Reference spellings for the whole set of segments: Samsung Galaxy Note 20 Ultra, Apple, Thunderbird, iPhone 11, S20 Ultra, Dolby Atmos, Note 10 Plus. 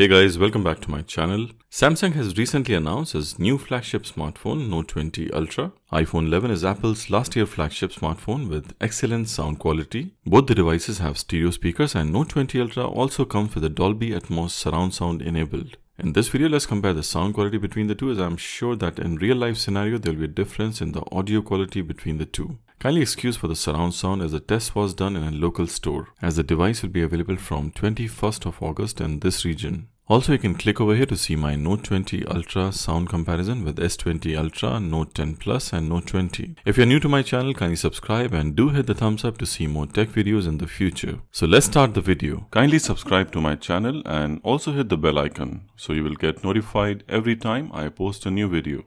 Hey guys, welcome back to my channel. Samsung has recently announced its new flagship smartphone Note 20 Ultra. iPhone 11 is Apple's last year flagship smartphone with excellent sound quality. Both the devices have stereo speakers and Note 20 Ultra also comes with a Dolby Atmos surround sound enabled. In this video, let's compare the sound quality between the two as I'm sure that in real life scenario there will be a difference in the audio quality between the two. Kindly excuse for the surround sound as the test was done in a local store, as the device will be available from 21st of August in this region. Also, you can click over here to see my Note 20 Ultra sound comparison with S20 Ultra, Note 10 Plus and Note 20. If you're new to my channel, kindly subscribe and do hit the thumbs up to see more tech videos in the future. So let's start the video. Kindly subscribe to my channel and also hit the bell icon so you will get notified every time I post a new video.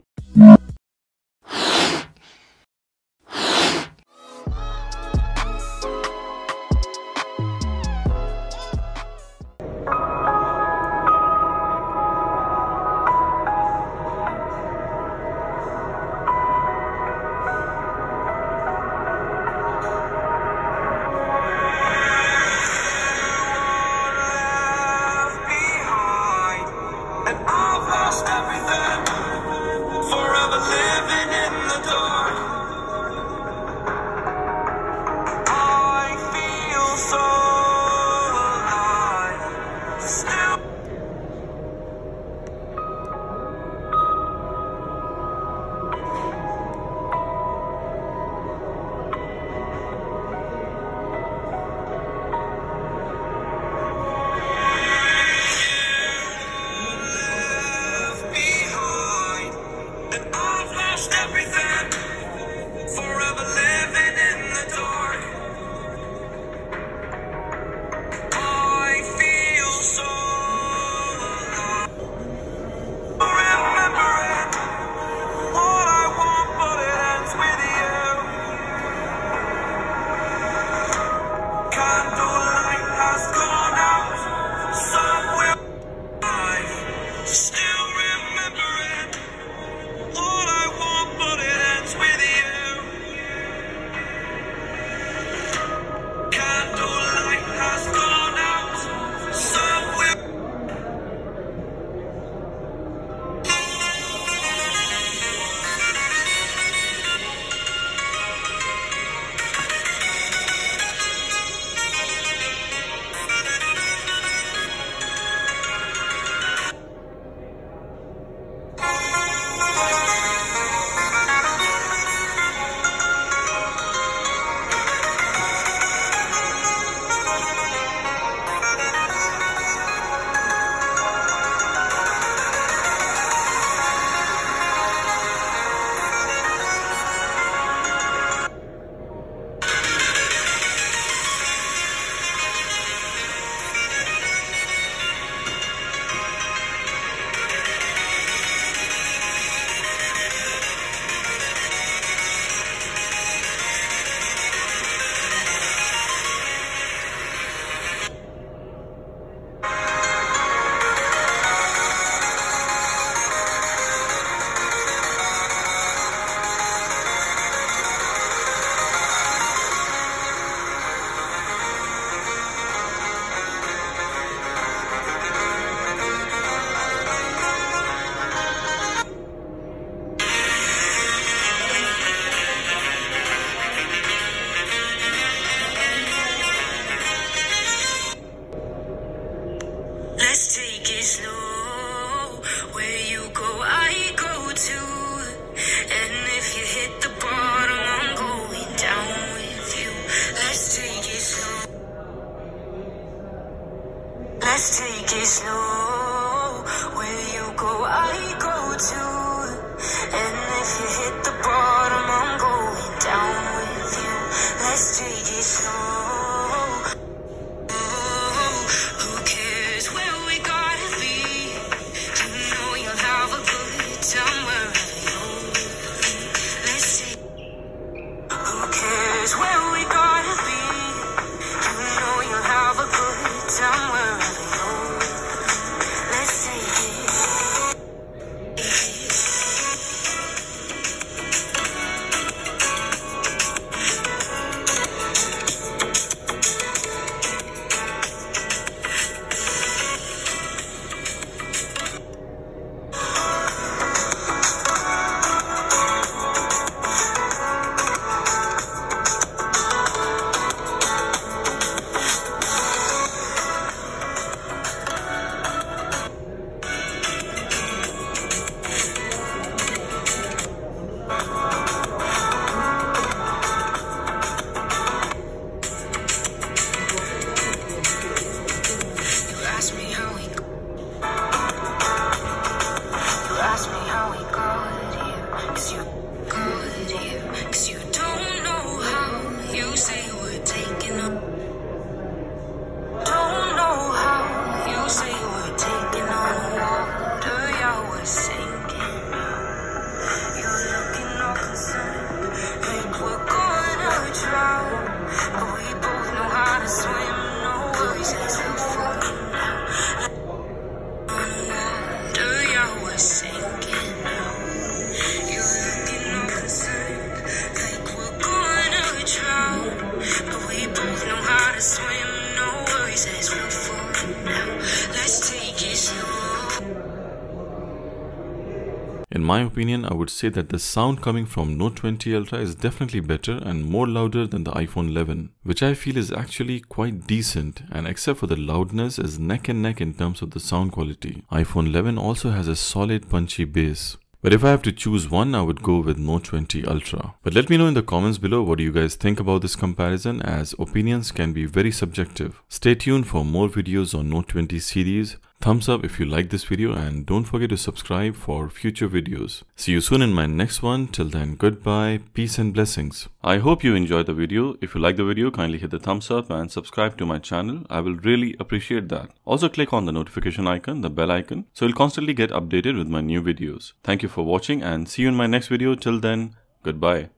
In my opinion, I would say that the sound coming from Note 20 Ultra is definitely better and more louder than the iPhone 11, which I feel is actually quite decent, and except for the loudness is neck and neck in terms of the sound quality. iPhone 11 also has a solid punchy bass. But if I have to choose one, I would go with Note 20 Ultra. But let me know in the comments below what do you guys think about this comparison, as opinions can be very subjective. Stay tuned for more videos on Note 20 series. Thumbs up if you like this video and don't forget to subscribe for future videos. See you soon in my next one. Till then, goodbye, peace and blessings. I hope you enjoyed the video. If you like the video, kindly hit the thumbs up and subscribe to my channel. I will really appreciate that. Also click on the notification icon, the bell icon, so you'll constantly get updated with my new videos. Thank you for watching and see you in my next video. Till then, goodbye.